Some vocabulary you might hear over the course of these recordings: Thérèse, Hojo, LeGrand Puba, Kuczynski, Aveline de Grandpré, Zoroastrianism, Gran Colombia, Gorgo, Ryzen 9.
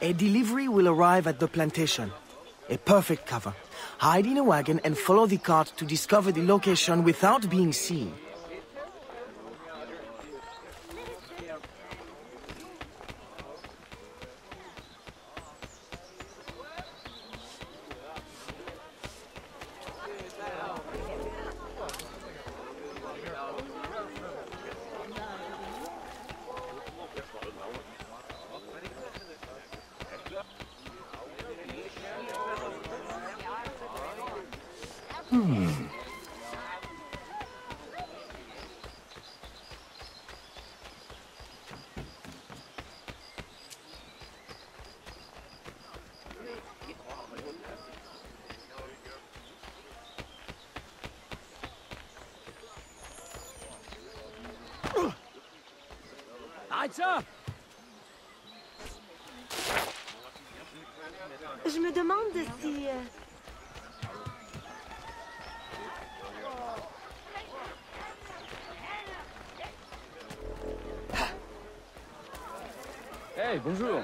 A delivery will arrive at the plantation. A perfect cover. Hide in a wagon and follow the cart to discover the location without being seen. Je me demande si... Hey, bonjour.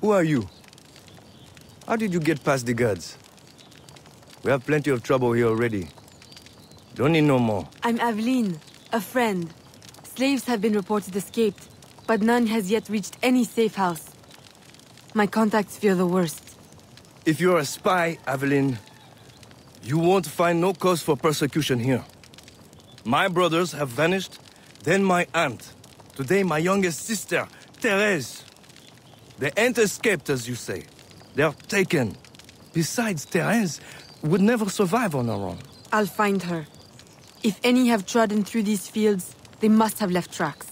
Who are you? How did you get past the guards? We have plenty of trouble here already. Don't need no more. I'm Aveline, a friend. Slaves have been reported escaped, but none has yet reached any safe house. My contacts fear the worst. If you're a spy, Aveline, you won't find no cause for persecution here. My brothers have vanished, then my aunt. Today my youngest sister, Thérèse. They ain't escaped, as you say. They're taken. Besides, Thérèse would never survive on her own. I'll find her. If any have trodden through these fields, they must have left tracks.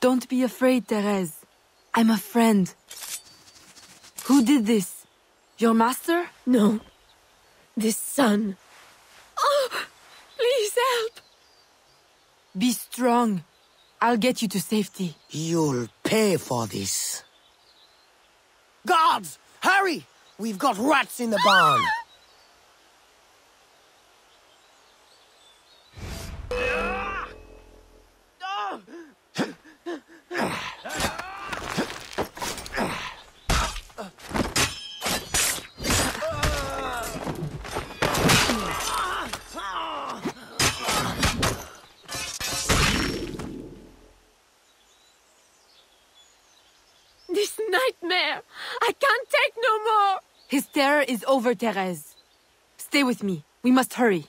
Don't be afraid, Thérèse. I'm a friend. Who did this? Your master? No. This son. Oh, please help. Be strong. I'll get you to safety. You'll pay for this. Guards, hurry! We've got rats in the barn. Is over, Thérèse. Stay with me. We must hurry.